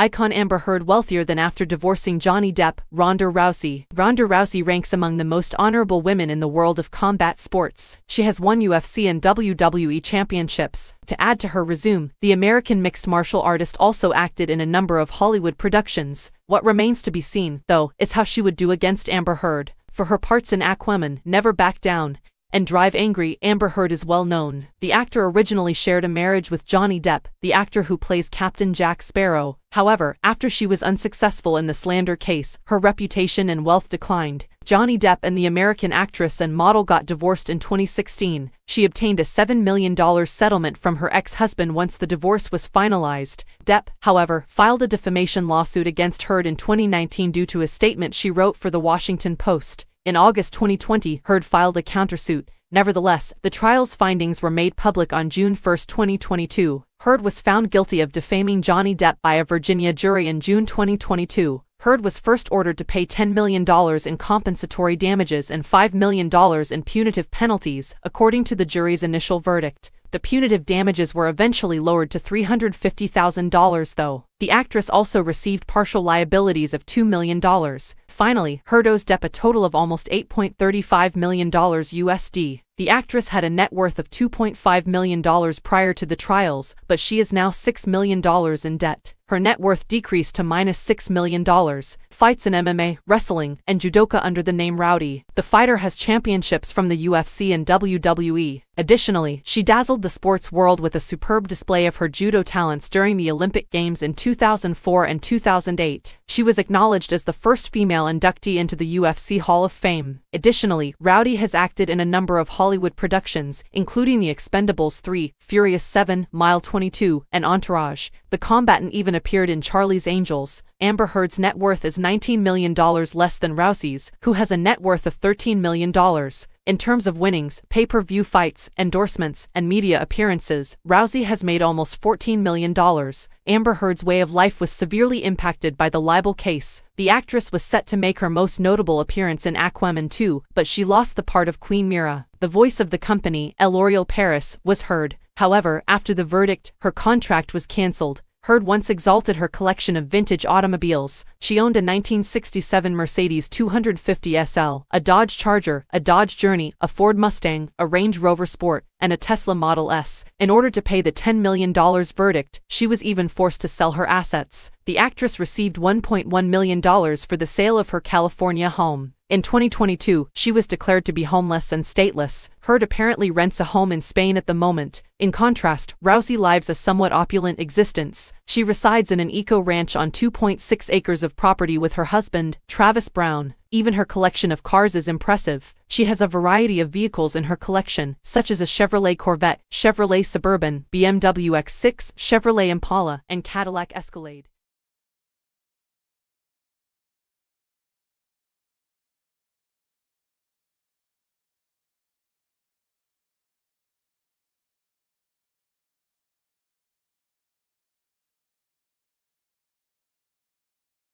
icon Amber Heard wealthier than after divorcing Johnny Depp. Ronda Rousey. Ronda Rousey ranks among the most honorable women in the world of combat sports. She has won UFC and WWE championships. To add to her resume, the American mixed martial artist also acted in a number of Hollywood productions. What remains to be seen, though, is how she would do against Amber Heard. For her parts in Aquaman, Never Back Down, and Drive Angry, Amber Heard is well known. The actor originally shared a marriage with Johnny Depp, the actor who plays Captain Jack Sparrow. However, after she was unsuccessful in the slander case, her reputation and wealth declined. Johnny Depp and the American actress and model got divorced in 2016. She obtained a $7 million settlement from her ex-husband once the divorce was finalized. Depp, however, filed a defamation lawsuit against Heard in 2019 due to a statement she wrote for The Washington Post. In August 2020, Heard filed a countersuit. Nevertheless, the trial's findings were made public on June 1, 2022. Heard was found guilty of defaming Johnny Depp by a Virginia jury in June 2022. Heard was first ordered to pay $10 million in compensatory damages and $5 million in punitive penalties, according to the jury's initial verdict. The punitive damages were eventually lowered to $350,000 though. The actress also received partial liabilities of $2 million. Finally, Heard owes Depp a total of almost $8.35 million USD. The actress had a net worth of $2.5 million prior to the trials, but she is now $6 million in debt. Her net worth decreased to minus $6 million. Fights in MMA, wrestling, and judoka under the name Rowdy. The fighter has championships from the UFC and WWE. Additionally, she dazzled the sports world with a superb display of her judo talents during the Olympic Games in 2004 and 2008. She was acknowledged as the first female inductee into the UFC Hall of Fame. Additionally, Rowdy has acted in a number of Hollywood productions, including The Expendables 3, Furious 7, Mile 22, and Entourage. The combatant even appeared in Charlie's Angels. Amber Heard's net worth is $19 million less than Rousey's, who has a net worth of $13 million. In terms of winnings, pay-per-view fights, endorsements, and media appearances, Rousey has made almost $14 million. Amber Heard's way of life was severely impacted by the libel case. The actress was set to make her most notable appearance in Aquaman 2, but she lost the part of Queen Mira. The voice of the company, L'Oreal Paris, was Heard. However, after the verdict, her contract was cancelled. Heard once exalted her collection of vintage automobiles. She owned a 1967 Mercedes 250 SL, a Dodge Charger, a Dodge Journey, a Ford Mustang, a Range Rover Sport, and a Tesla Model S. In order to pay the $10 million verdict, she was even forced to sell her assets. The actress received $1.1 million for the sale of her California home. In 2022, she was declared to be homeless and stateless. Heard apparently rents a home in Spain at the moment. In contrast, Rousey lives a somewhat opulent existence. She resides in an eco-ranch on 2.6 acres of property with her husband, Travis Browne. Even her collection of cars is impressive. She has a variety of vehicles in her collection, such as a Chevrolet Corvette, Chevrolet Suburban, BMW X6, Chevrolet Impala, and Cadillac Escalade.